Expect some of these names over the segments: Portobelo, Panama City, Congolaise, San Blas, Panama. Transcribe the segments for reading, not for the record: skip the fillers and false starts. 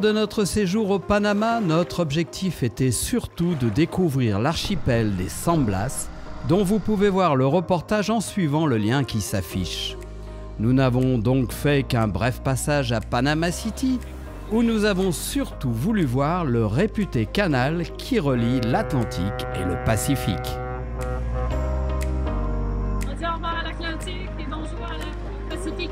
Lors de notre séjour au Panama, notre objectif était surtout de découvrir l'archipel des San Blas, dont vous pouvez voir le reportage en suivant le lien qui s'affiche. Nous n'avons donc fait qu'un bref passage à Panama City, où nous avons surtout voulu voir le réputé canal qui relie l'Atlantique et le Pacifique. On dit au revoir à l'Atlantique et bonjour à le Pacifique.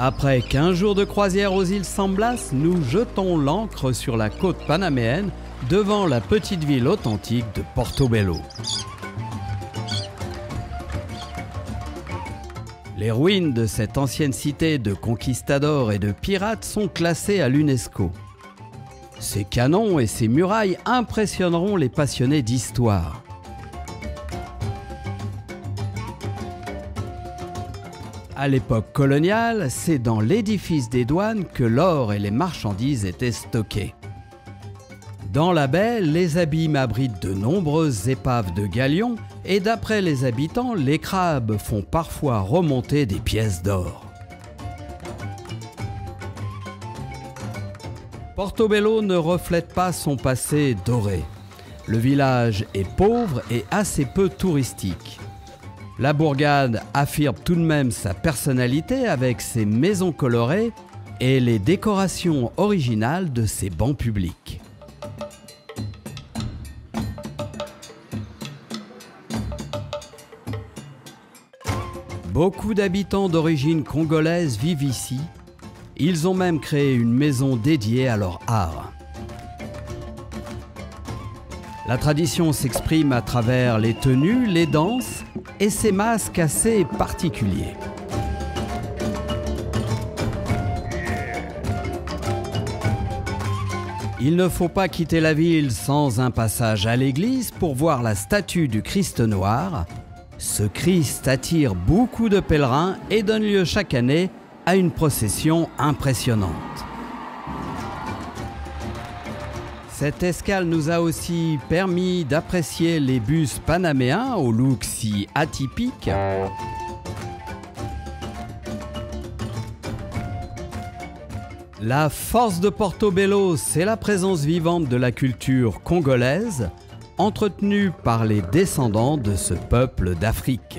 Après 15 jours de croisière aux îles San Blas, nous jetons l'ancre sur la côte panaméenne devant la petite ville authentique de Portobelo. Les ruines de cette ancienne cité de conquistadors et de pirates sont classées à l'UNESCO. Ses canons et ses murailles impressionneront les passionnés d'histoire. À l'époque coloniale, c'est dans l'édifice des douanes que l'or et les marchandises étaient stockés. Dans la baie, les abîmes abritent de nombreuses épaves de galions et d'après les habitants, les crabes font parfois remonter des pièces d'or. Portobelo ne reflète pas son passé doré. Le village est pauvre et assez peu touristique. La bourgade affirme tout de même sa personnalité avec ses maisons colorées et les décorations originales de ses bancs publics. Beaucoup d'habitants d'origine congolaise vivent ici. Ils ont même créé une maison dédiée à leur art. La tradition s'exprime à travers les tenues, les danses et ces masques assez particuliers. Il ne faut pas quitter la ville sans un passage à l'église pour voir la statue du Christ noir. Ce Christ attire beaucoup de pèlerins et donne lieu chaque année à une procession impressionnante. Cette escale nous a aussi permis d'apprécier les bus panaméens au look si atypique. La force de Portobelo, c'est la présence vivante de la culture congolaise, entretenu par les descendants de ce peuple d'Afrique.